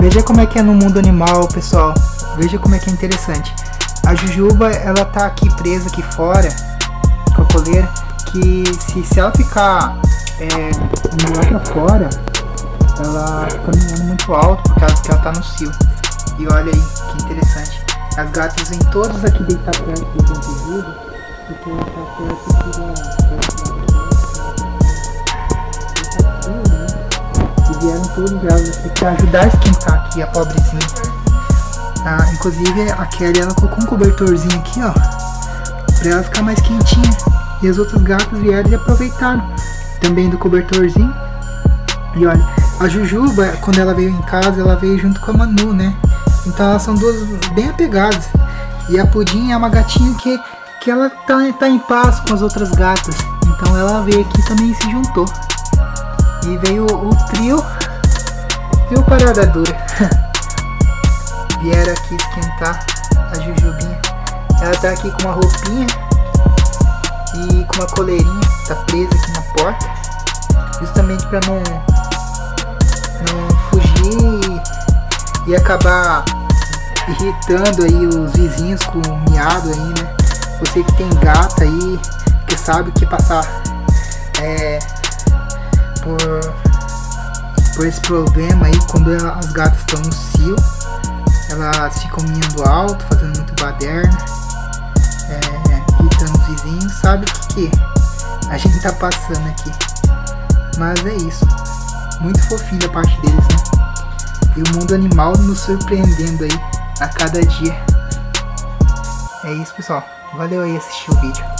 Veja como é que é no mundo animal, pessoal. Veja como é que é interessante. A jujuba, ela tá aqui presa aqui fora com a coleira, que se ela ficar lá pra fora, ela fica voando muito alto, por causa que ela tá no cio. E olha aí, que interessante. As gatas vêm todas aqui deitar perto do conteúdo, porque ela tá perto. E vieram todos elas aqui pra ajudar a esquentar aqui a pobrezinha. Ah, inclusive a Kelly, ela colocou um cobertorzinho aqui, ó, pra ela ficar mais quentinha. E as outras gatas vieram e aproveitaram também do cobertorzinho. E olha, a Jujuba, quando ela veio em casa, ela veio junto com a Manu, né? Então elas são duas bem apegadas. E a Pudim é uma gatinha que ela tá em paz com as outras gatas. Então ela veio aqui também e se juntou. E veio o trio parada dura. Vieram aqui esquentar a jujubinha. Ela tá aqui com uma roupinha e com uma coleirinha, tá presa aqui na porta, justamente para não fugir e acabar irritando aí os vizinhos com o miado aí, né? Você que tem gata aí, que sabe que passar por esse problema aí quando as gatas estão no cio. Elas ficam miando alto, fazendo muito baderna, irritando os vizinhos. Sabe o que a gente tá passando aqui. Mas é isso. Muito fofinho da parte deles, né? E o mundo animal nos surpreendendo aí a cada dia. É isso, pessoal. Valeu aí assistir o vídeo.